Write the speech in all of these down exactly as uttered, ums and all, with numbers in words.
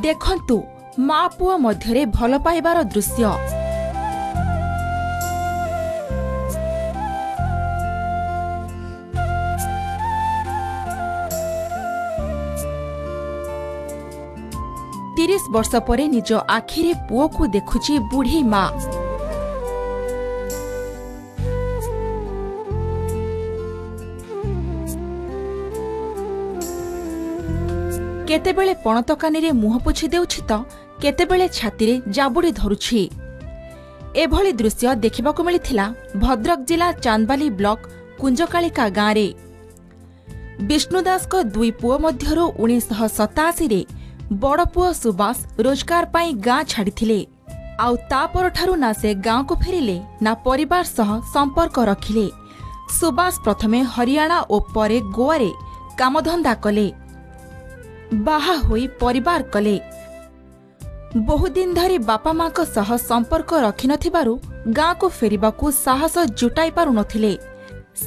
देखंतु माँ पुआ मध्यरे भल पाइबार दृश्य। तीस वर्ष परे निज आखिरे पुओ को देखुची बुढ़ी माँ। केतेबेले पणतकानीरे मुह पोछि देउछि तो केतेबेले छातीरे जाबुड़ी धरुछि। एभली दृश्य देखिबाकु मिलिथिला भद्रक जिला चांदबाली ब्लॉक कुंजकालिका गाँवे। विष्णुदास को दुई पुओ मध्यरु उन्नीस सौ सतासी रे बड़ पुओ सुभाष रोजगार पाई गाँ छाड़िथिले। आउ ता परठारु ना से गाँ को फेरिले ना परिवार सह संपर्क रखिले। सुभाष प्रथमे हरियाणा ओ परे गोवा रे कामधंदा कले। बाहा होई परिवार कले। बहुदिन धरी बापा माँ को सह संपर्क रखि नथिबारु गाँ को फेरिबाकु साहस जुटाई पारु नथिले।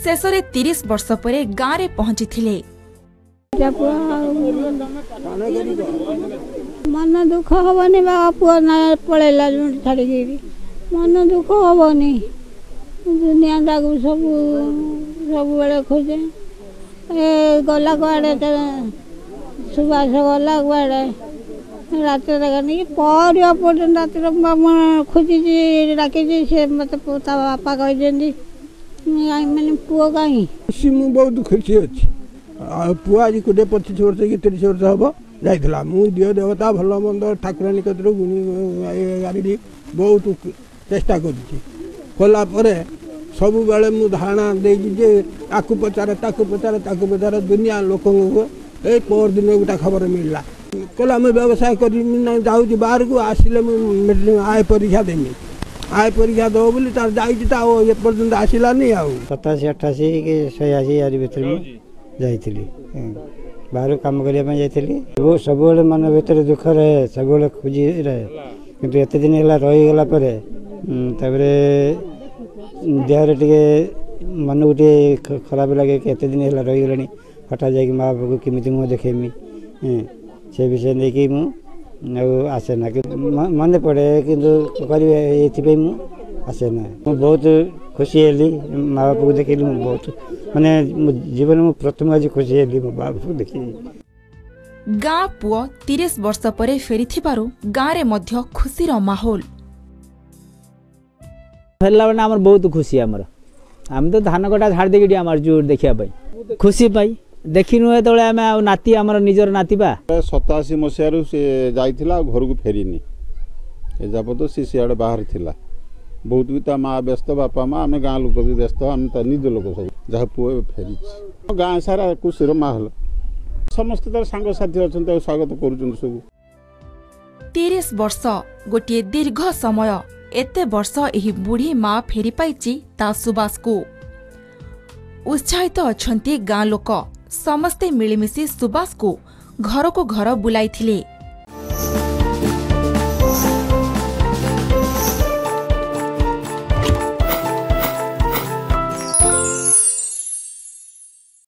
शेषरे तीस वर्ष परे गाँ रे पहुंचिथिले। मन दुख हबने बाबा पुआ ना पळेला छाडी गेली। मन दुख हबने दुनिया दागु सब सब बेले खोजे ए गला गडे सुभाष गला गुआड़े रात पर्यटन रात खोजी डाक मत बापा कही मैंने पुआ कहीं खुशी मुझे बहुत खुशी अच्छी पुआ आज कोड़े पचिश वर्ष कि तीस वर्ष हम जाता मुझ दिह देवता भल मंद ठाकुरानी कतर गुणी बहुत चेष्टा कर सब बेले मुझे धारणा देजे ताकू पचारे ताकू पचारे ताकू पचारे दुनिया लोक ए पर दिन गोटा खबर मिलला कला मैं व्यवसाय कर जाऊँ बाहर को आसिले मुझे आय परीक्षा देमी आय परीक्षा दो बोली तार जाए पर्यटन आसलानी आ सतासी अठाशी कि छयाशी यार भर जाइली बाहर कम करने जा सब मन भर दुख रहे सब खोजी रहे कितु एत दिन है रहीगला देहर टे मन को टे खराब लगे एत दिन है रहीगला हटा जाकि माँ बाप को किमी मुँह देखेमी से विषय नहीं मुझे आसे ना कि मन पड़े कि आसे ना मुझे बहुत खुशी हेली माँ बाप को देखिली मुझे बहुत माने जीवन में प्रथम आज खुशी हेली मो बाप को देखी। गाँ पुआ तीस वर्ष पर फेरी गाँव में खुशी माहौल फेरला बेला बहुत खुशी आमर आम तो धान कटा झाड़ देखिए जो देखापी खुशी पाई देखिनु आम नाती आमर निजर नाती बा सतासी मसीह से जाइला घर को फेरिनी ए जापत सी सियाड़ बाहर थिला बहुत भी ता माँ व्यस्त बापा माँ आम गाँ लोक भी व्यस्त आम निज लोक सब जहाँ पुए फेरी गाँ सारा खुशी माहौल समस्त तरह सांग साथी अच्छा स्वागत कर तीस वर्ष गोटे दीर्घ समय एते वर्ष एही बुढ़ी माँ फेरी पाई ता सुभाष को उत्साहित अच्छा गाँ लोक समस्ते मिलिमिशि सुभाष को घर को घर बुलाई थिले।